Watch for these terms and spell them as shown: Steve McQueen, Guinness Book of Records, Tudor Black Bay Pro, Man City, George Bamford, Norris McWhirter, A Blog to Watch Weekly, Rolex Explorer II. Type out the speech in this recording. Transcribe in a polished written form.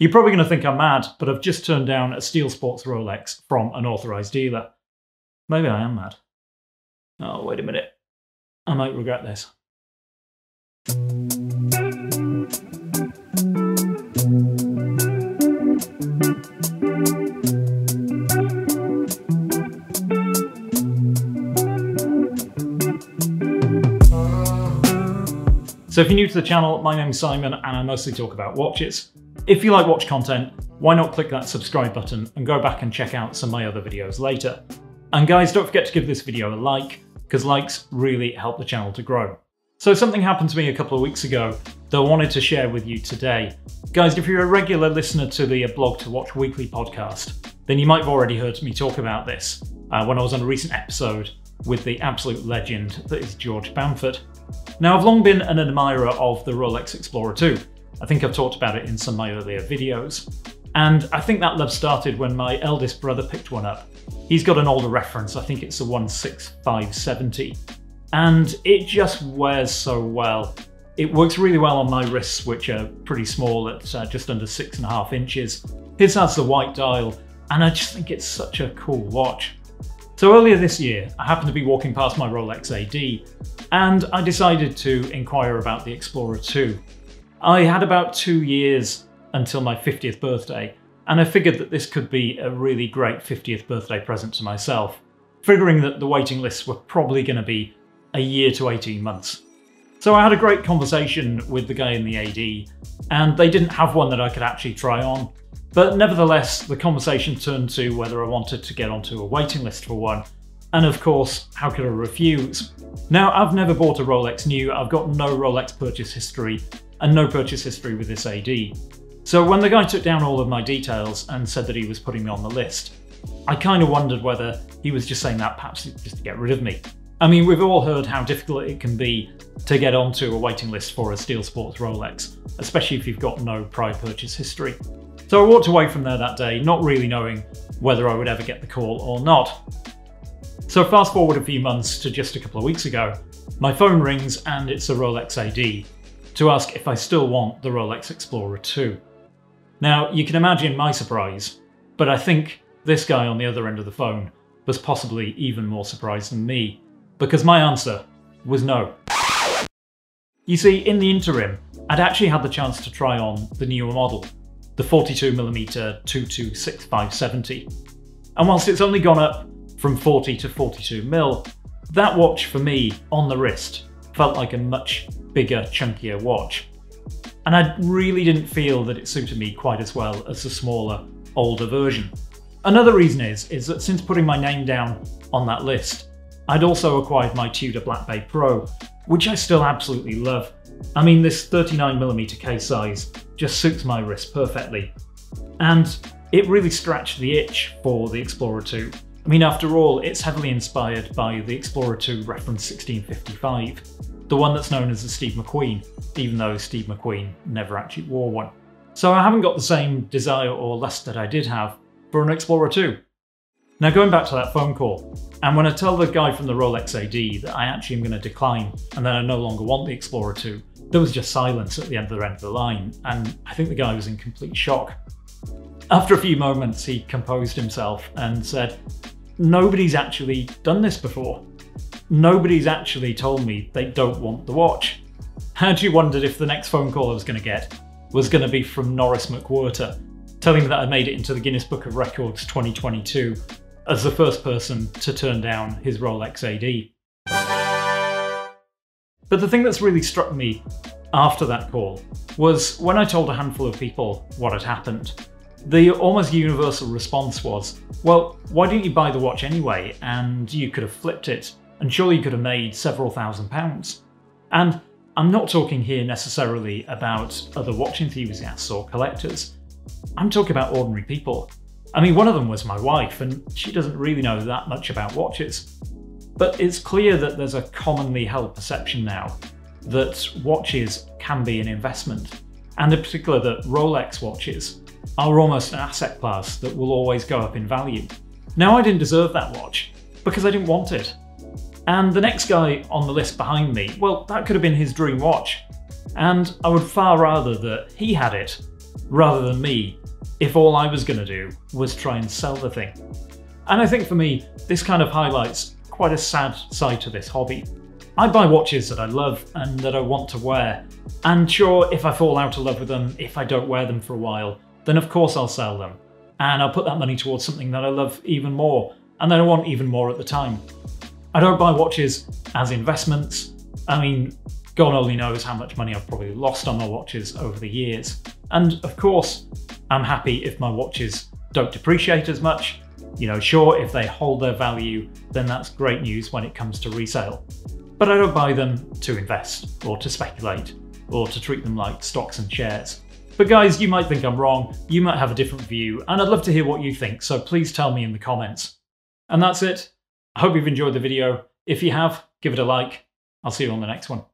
You're probably going to think I'm mad, but I've just turned down a Steel Sports Rolex from an authorised dealer. Maybe I am mad. Oh, wait a minute. I might regret this. So if you're new to the channel, my name's Simon and I mostly talk about watches. If you like watch content, why not click that subscribe button and go back and check out some of my other videos later. And guys, don't forget to give this video a like, because likes really help the channel to grow. So something happened to me a couple of weeks ago that I wanted to share with you today. Guys, if you're a regular listener to the Blog to Watch Weekly podcast, then you might have already heard me talk about this when I was on a recent episode with the absolute legend that is George Bamford. Now, I've long been an admirer of the Rolex Explorer II. I think I've talked about it in some of my earlier videos. And I think that love started when my eldest brother picked one up. He's got an older reference, I think it's the 16570. And it just wears so well. It works really well on my wrists, which are pretty small at just under 6.5 inches. His has the white dial, and I just think it's such a cool watch. So earlier this year, I happened to be walking past my Rolex AD, and I decided to inquire about the Explorer II. I had about 2 years until my 50th birthday, and I figured that this could be a really great 50th birthday present to myself, figuring that the waiting lists were probably going to be a year to 18 months. So I had a great conversation with the guy in the AD, and they didn't have one that I could actually try on. But nevertheless, the conversation turned to whether I wanted to get onto a waiting list for one. And of course, how could I refuse? Now, I've never bought a Rolex new, I've got no Rolex purchase history, and no purchase history with this AD. So when the guy took down all of my details and said that he was putting me on the list, I kind of wondered whether he was just saying that perhaps just to get rid of me. I mean, we've all heard how difficult it can be to get onto a waiting list for a Steel Sports Rolex, especially if you've got no prior purchase history. So I walked away from there that day, not really knowing whether I would ever get the call or not. So fast forward a few months to just a couple of weeks ago, my phone rings and it's a Rolex AD to ask if I still want the Rolex Explorer II. Now, you can imagine my surprise, but I think this guy on the other end of the phone was possibly even more surprised than me, because my answer was no. You see, in the interim, I'd actually had the chance to try on the newer model, the 42mm 226570. And whilst it's only gone up from 40 to 42mm, that watch for me on the wrist felt like a much bigger, chunkier watch. And I really didn't feel that it suited me quite as well as the smaller, older version. Another reason is that since putting my name down on that list, I'd also acquired my Tudor Black Bay Pro, which I still absolutely love. I mean, this 39mm case size just suits my wrist perfectly. And it really scratched the itch for the Explorer II. I mean, after all, it's heavily inspired by the Explorer II reference 1655, the one that's known as the Steve McQueen, even though Steve McQueen never actually wore one. So I haven't got the same desire or lust that I did have for an Explorer II. Now, going back to that phone call, and when I tell the guy from the Rolex AD that I actually am going to decline and that I no longer want the Explorer II, there was just silence at the other end of the line, and I think the guy was in complete shock. After a few moments, he composed himself and said, "Nobody's actually done this before. Nobody's actually told me they don't want the watch." I actually wondered if the next phone call I was going to get was going to be from Norris McWhirter, telling me that I made it into the Guinness Book of Records 2022 as the first person to turn down his Rolex AD. But the thing that's really struck me after that call was when I told a handful of people what had happened, the almost universal response was, well, why didn't you buy the watch anyway? And you could have flipped it, and surely you could have made several £1,000s. And I'm not talking here necessarily about other watch enthusiasts or collectors. I'm talking about ordinary people. I mean, one of them was my wife, and she doesn't really know that much about watches. But it's clear that there's a commonly held perception now that watches can be an investment, and in particular that Rolex watches are almost an asset class that will always go up in value. Now, I didn't deserve that watch because I didn't want it. And the next guy on the list behind me, well, that could have been his dream watch. And I would far rather that he had it rather than me, if all I was going to do was try and sell the thing. And I think for me, this kind of highlights quite a sad side to this hobby. I buy watches that I love and that I want to wear. And sure, if I fall out of love with them, if I don't wear them for a while, then of course I'll sell them. And I'll put that money towards something that I love even more, and that I want even more at the time. I don't buy watches as investments. I mean, God only knows how much money I've probably lost on my watches over the years. And of course, I'm happy if my watches don't depreciate as much. You know, sure, if they hold their value, then that's great news when it comes to resale. But I don't buy them to invest or to speculate or to treat them like stocks and shares. But guys, you might think I'm wrong, you might have a different view, and I'd love to hear what you think, so please tell me in the comments. And that's it. I hope you've enjoyed the video. If you have, give it a like. I'll see you on the next one.